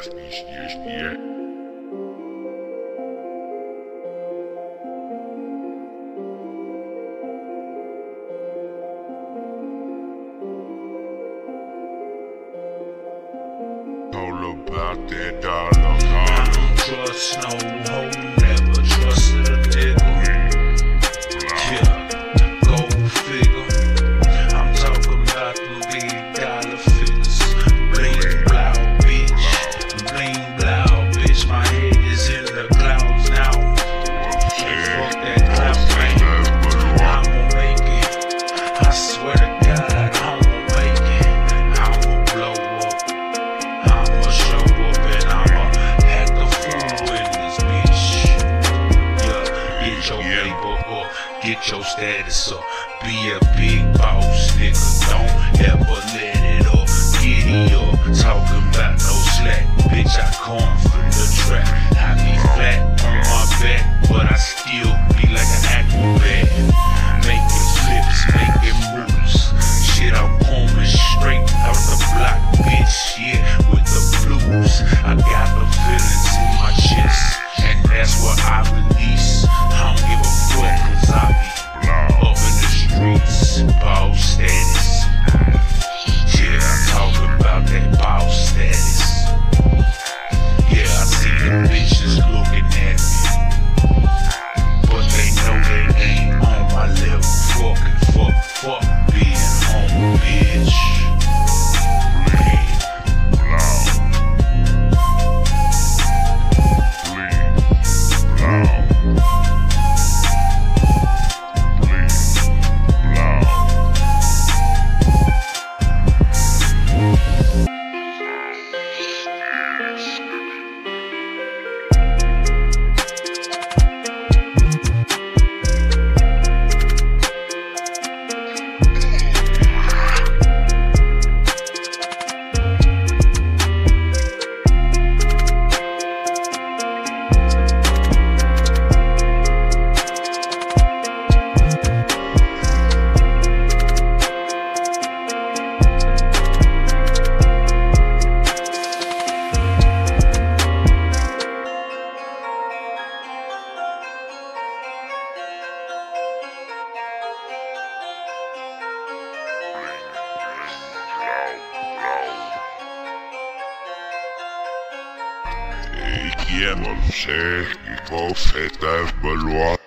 Mars niż jeźdźnie. All about that dollar. I don't trust no hoe, never trusted a nigga. Yeah, go figure. I'm talking about them big dollar figures. Bling blow, bitch. Bling blow, bitch. My head is in the clouds now. Yeah, fuck that cloud bank. I'ma make it. I swear to God, I'ma make it. I'ma blow up. I'ma show up and I'ma act a fool in this bitch. Yeah, get your paper up, get your status up. Be a big boss, nigga, don't ever let it up. Giddy up, talking about no slack. Bitch, I come from the trap. I be flat on my back, but I still be like an acrobat. Making flips, making moves. Shit, I'm coming straight out the block, bitch, yeah, with the blues. I got the feelings in my chest, and that's what I release. I don't give a fuck, cause I be up in the streets, ball status. Yeah, I'm talking about that ball status. Yeah, I see the bitches looking at me, but they know they ain't on my level. Fucking fuck being home, bitch. Kiem on wszystkich ofetach balła.